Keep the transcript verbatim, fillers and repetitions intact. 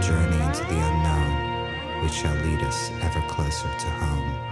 Journey into the unknown, which shall lead us ever closer to home.